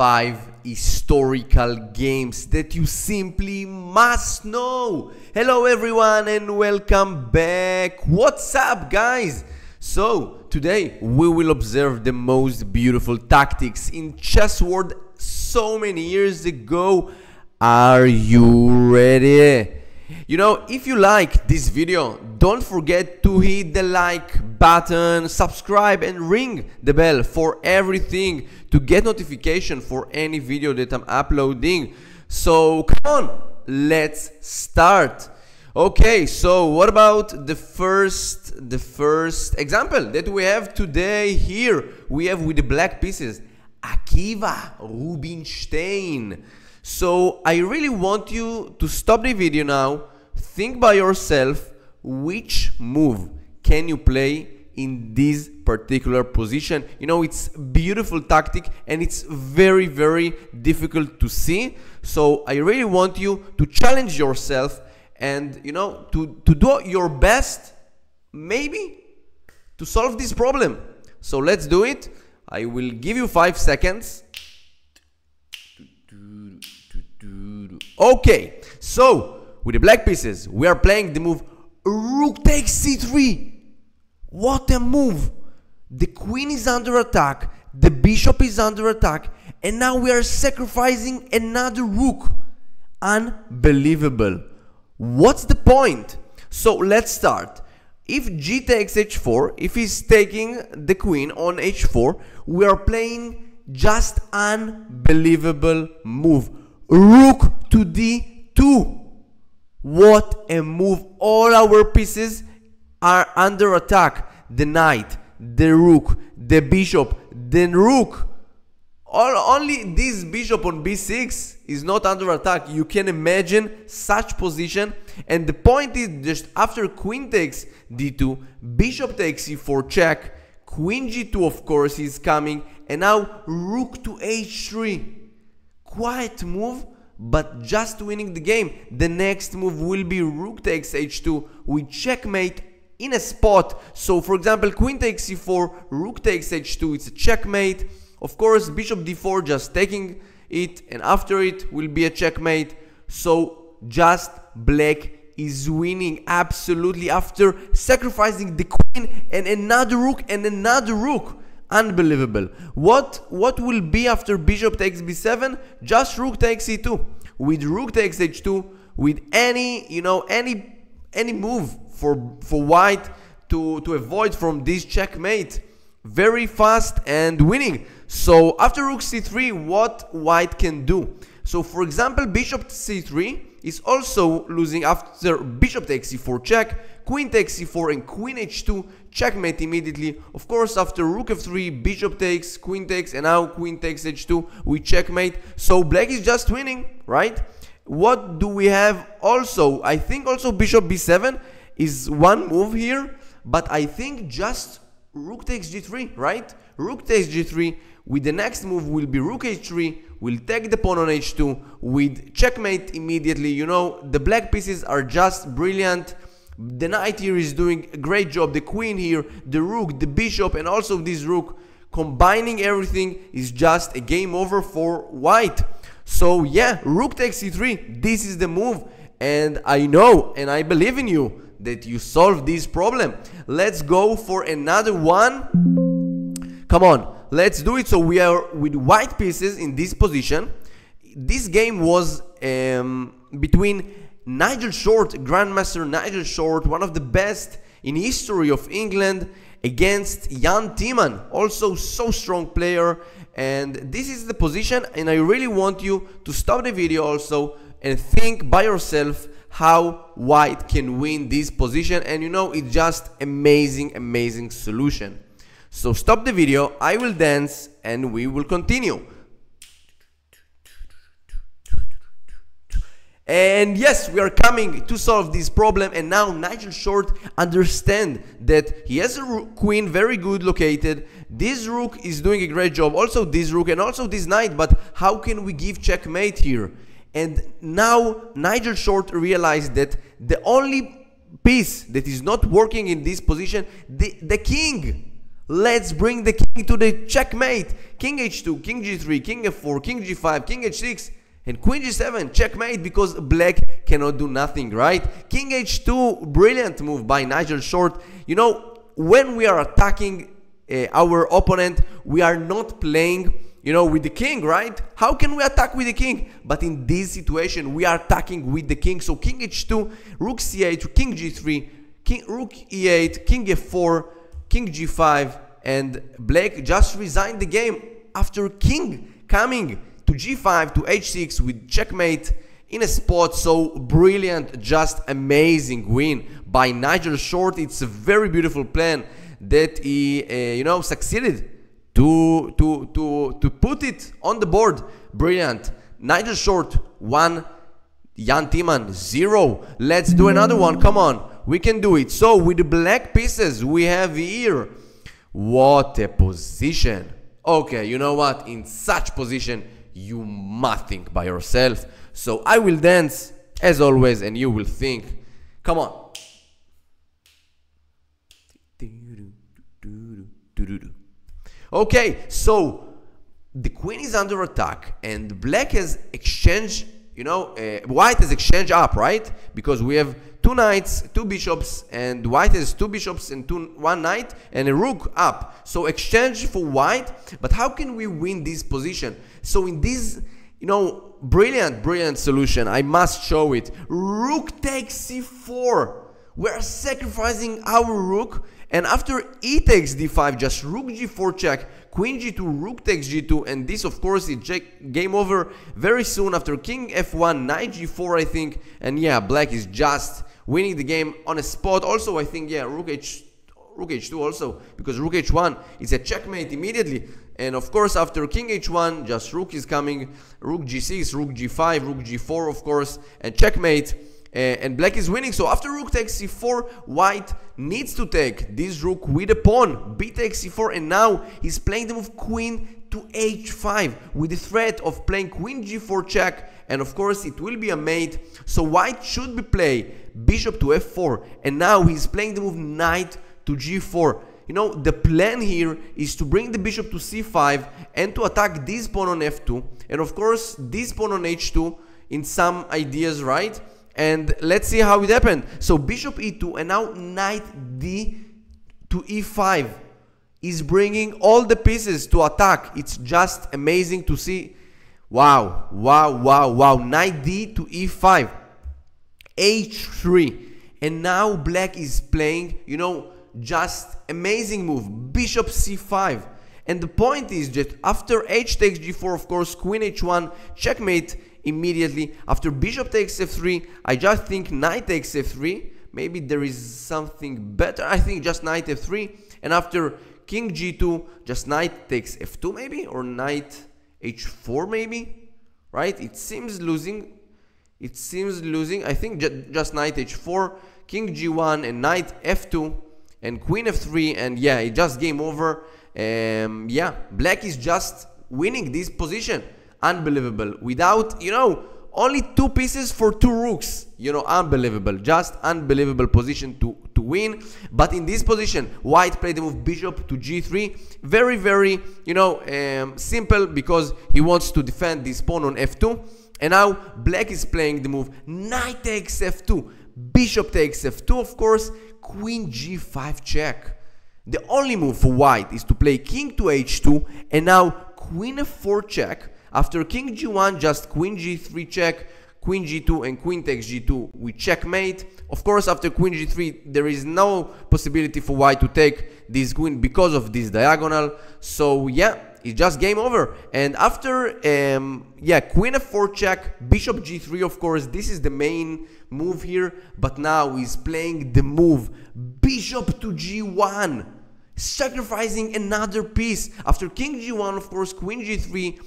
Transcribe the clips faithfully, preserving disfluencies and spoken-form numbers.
five historical games that you simply must know. Hello everyone and welcome back. What's up guys? So today we will observe the most beautiful tactics in chess world so many years ago. Are you ready? You know, if you like this video, don't forget to hit the like button, subscribe and ring the bell for everything to get notification for any video that I'm uploading. So come on, let's start. Okay, so what about the first the first example that we have today? Here we have, with the black pieces, Akiva Rubinstein. So I really want you to stop the video now, think by yourself which move can you play in this particular position. You know, it's beautiful tactic and it's very very difficult to see, so I really want you to challenge yourself and, you know, to, to do your best maybe to solve this problem. So let's do it. I will give you five seconds. Okay, so with the black pieces we are playing the move rook takes c three. What a move! The queen is under attack, the bishop is under attack, and now we are sacrificing another rook. Unbelievable. What's the point? So let's start. If g takes h four, if he's taking the queen on h four, we are playing just unbelievable move, rook to d two. What a move. All our pieces are under attack, the knight, the rook, the bishop, the rook. All, only this bishop on b six is not under attack. You can imagine such position. And the point is, just after queen takes d two, bishop takes e four check, queen g two of course is coming, and now rook to h three. Quiet move, but just winning the game. The next move will be rook takes h two. We checkmate in a spot. So for example, queen takes c four, rook takes h two, it's a checkmate. Of course, bishop d four, just taking it, and after it will be a checkmate. So just black is winning, absolutely, after sacrificing the queen and another rook and another rook. Unbelievable. What what will be after bishop takes b seven? Just rook takes e two. With rook takes h two, with any, you know, any any move for for white to to avoid from this checkmate. Very fast and winning. So after rook c three, what white can do? So for example, bishop c three is also losing after bishop takes c four check, queen takes c four and queen h two, checkmate immediately. Of course, after rook f three, bishop takes, queen takes, and now queen takes h two, we checkmate. So black is just winning, right? What do we have also? I think also bishop b seven is one move here, but I think just rook takes g three, right? Rook takes g three. With the next move will be rook h three, we'll take the pawn on h two with checkmate immediately. You know, the black pieces are just brilliant. The knight here is doing a great job, the queen here, the rook, the bishop, and also this rook. Combining everything is just a game over for white. So yeah, rook takes c three, this is the move, and I know and I believe in you that you solve this problem. Let's go for another one. Come on, let's do it. So we are with white pieces in this position. This game was um, between Nigel Short, Grandmaster Nigel Short, one of the best in history of England, against Jan Timman, also so strong player. And this is the position, and I really want you to stop the video also and think by yourself how white can win this position. And you know, it's just amazing, amazing solution. So stop the video, I will dance and we will continue. And yes, we are coming to solve this problem, and now Nigel Short understand that he has a rook, queen very good located, this rook is doing a great job, also this rook and also this knight, but how can we give checkmate here? And now Nigel Short realized that the only piece that is not working in this position, the, the king. Let's bring the king to the checkmate. King h two, king g three, king f four, king g five, king h six, and queen g seven. Checkmate, because black cannot do nothing, right? King h two, brilliant move by Nigel Short. You know, when we are attacking uh, our opponent, we are not playing, you know, with the king, right? How can we attack with the king? But in this situation, we are attacking with the king. So king h two, rook c eight, king g three, king, rook e eight, king f four, king g five, and black just resigned the game after king coming to g five to h six with checkmate in a spot. So brilliant, just amazing win by Nigel Short. It's a very beautiful plan that he, uh, you know, succeeded to to to to put it on the board. Brilliant. Nigel Short one, Jan Timman zero. Let's do another one. Come on, we can do it. So with the black pieces we have here, what a position. Okay, you know what? In such position, you must think by yourself. So I will dance as always, and you will think. Come on. Okay, so the queen is under attack, and black has exchanged, you know, uh, white has exchanged up, right? Because we have two knights, two bishops, and white has two bishops and two, one knight and a rook up. So exchange for white, but how can we win this position? So in this, you know, brilliant, brilliant solution, I must show it. Rook takes c four. We're sacrificing our rook, and after e takes d five, just rook g four check, queen g two, rook takes g two, and this of course is game over very soon after king f one, knight g four, I think. And yeah, black is just winning the game on a spot. Also, I think, yeah, rook h rook h two also, because rook h one is a checkmate immediately. And of course, after king h one, just rook is coming, rook g six, rook g five, rook g four, of course, and checkmate. Uh, and black is winning. So after rook takes c four, white needs to take this rook with a pawn. B takes c four, and now he's playing the move queen to h five with the threat of playing queen g four check, and of course it will be a mate. So white should be play bishop to f four, and now he's playing the move knight to g four. You know, the plan here is to bring the bishop to c five and to attack this pawn on f two, and of course this pawn on h two in some ideas, right? And let's see how it happened. So bishop e two, and now knight d to e five is bringing all the pieces to attack. It's just amazing to see. Wow, wow, wow, wow. Knight d to e five, h three, and now black is playing, you know, just amazing move, bishop c five. And the point is that after h takes g four, of course, queen h one, checkmate immediately. After bishop takes f three, I just think knight takes f three. Maybe there is something better. I think just knight f three. And after king g two, just knight takes f two maybe, or knight h four maybe, right? It seems losing. It seems losing. I think ju just knight h four, king g one, and knight f two, and queen f three. And yeah, it just game over. Um, yeah, black is just winning this position. Unbelievable. Without, you know, only two pieces for two rooks. You know, unbelievable. Just unbelievable position to, to win. But in this position, white played the move bishop to g three. Very, very, you know, um, simple, because he wants to defend this pawn on f two. And now black is playing the move knight takes f two. Bishop takes f two, of course. Queen g five check. The only move for white is to play king to h two. And now queen f four check. After king g one, just queen g three check, queen g two, and queen takes g two with checkmate. Of course, after queen g three, there is no possibility for white to take this queen because of this diagonal. So yeah, it's just game over. And after, um, yeah, queen f four check, bishop g three, of course, this is the main move here. But now he's playing the move bishop to g one, sacrificing another piece. After king g one, of course, queen g three,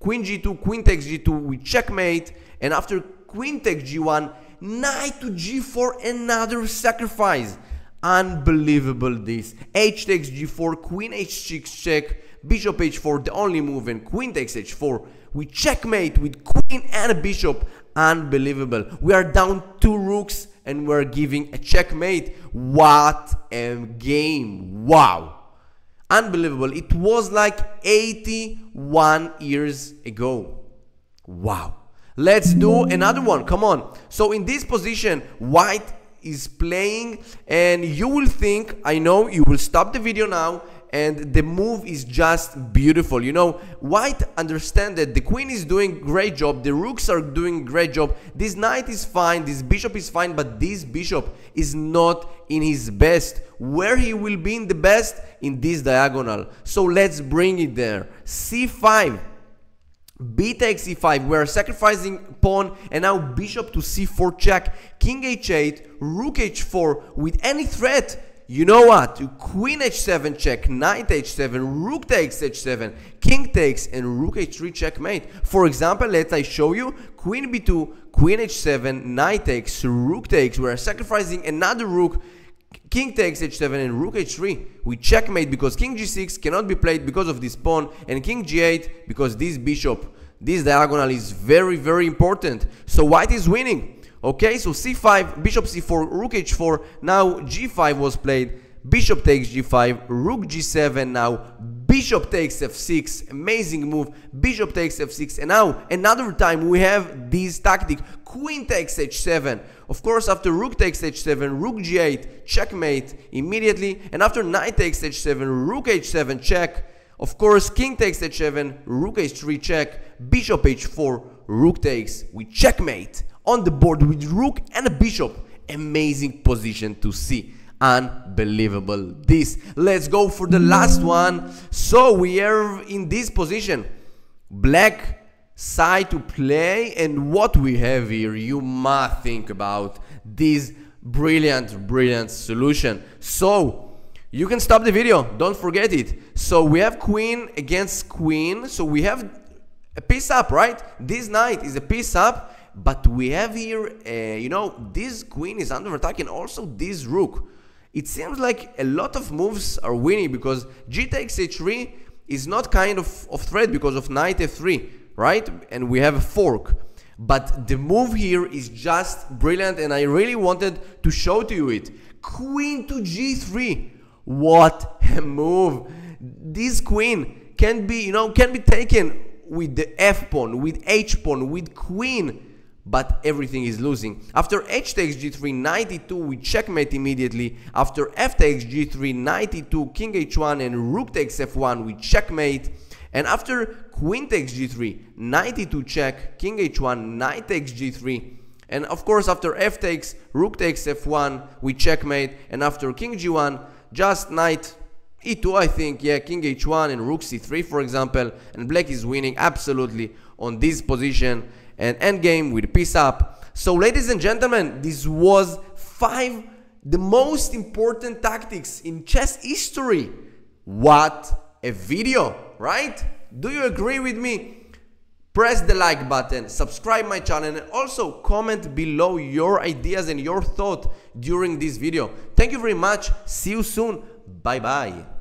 queen g two, queen takes g two with checkmate, and after queen takes g one, knight to g four, another sacrifice. Unbelievable this. H takes g four, queen h six check, bishop h four, the only move, and queen takes h four with checkmate with queen and a bishop. Unbelievable. We are down two rooks and we're giving a checkmate. What a game. Wow. Unbelievable. It was like eighty-one years ago. Wow. Let's do another one. Come on. So in this position, white is playing, and you will think, I know, you will stop the video now, and the move is just beautiful. You know, white understand that the queen is doing great job, the rooks are doing great job, this knight is fine, this bishop is fine, but this bishop is not in his best. Where he will be in the best? In this diagonal. So let's bring it there. C five, b takes e five, we are sacrificing pawn, and now bishop to c four check, king h eight, rook h four, with any threat. You know what? Queen h seven check, knight h seven, rook takes h seven, king takes, and rook h three checkmate. For example, let I show you, queen b two, queen h seven, knight takes, rook takes, we are sacrificing another rook, king takes h seven, and rook h three. We checkmate because king g six cannot be played because of this pawn, and king g eight because this bishop, this diagonal is very, very important. So white is winning. Okay, so c five, bishop c four, rook h four, now g five was played, bishop takes g five, rook g seven, now bishop takes f six, amazing move, bishop takes f six, and now another time we have this tactic, queen takes h seven, of course after rook takes h seven, rook g eight, checkmate immediately, and after knight takes h seven, rook h seven, check, of course king takes h seven, rook h three, check, bishop h four, rook takes, we checkmate on the board with rook and a bishop. Amazing position to see. Unbelievable this. Let's go for the last one. So we are in this position, black side to play, and what we have here, you must think about this brilliant brilliant solution. So you can stop the video, don't forget it. So we have queen against queen, so we have a piece up, right? This knight is a piece up, but we have here, uh, you know, this queen is under attack, and also this rook. It seems like a lot of moves are winning, because g takes h three is not kind of, of threat because of knight f three, right? And we have a fork. But the move here is just brilliant, and I really wanted to show to you it. Queen to g three. What a move. This queen can be, you know, can be taken with the f pawn, with h pawn, with queen. But everything is losing. After h takes g three, knight e two, we checkmate immediately. After f takes g three, knight e two, king h one, and rook takes f one, we checkmate. And after queen takes g three, knight e two check, king h one, knight takes g three. And of course, after f takes, rook takes f one, we checkmate. And after king g one, just knight e two, I think, yeah, king h one, and rook c three, for example. And black is winning absolutely on this position. And endgame with piece up. So ladies and gentlemen, this was five the most important tactics in chess history. What a video, right? Do you agree with me? Press the like button, subscribe my channel, and also comment below your ideas and your thought during this video. Thank you very much. See you soon. Bye bye.